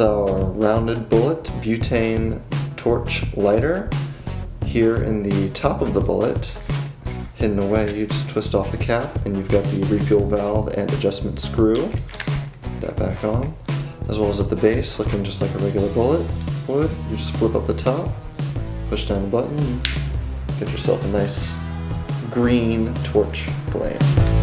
is our rounded bullet butane torch lighter. Here in the top of the bullet, hidden away, you just twist off the cap and you've got the refuel valve and adjustment screw. Put that back on. As well as at the base, looking just like a regular bullet would. You just flip up the top, push down the button, get yourself a nice green torch flame.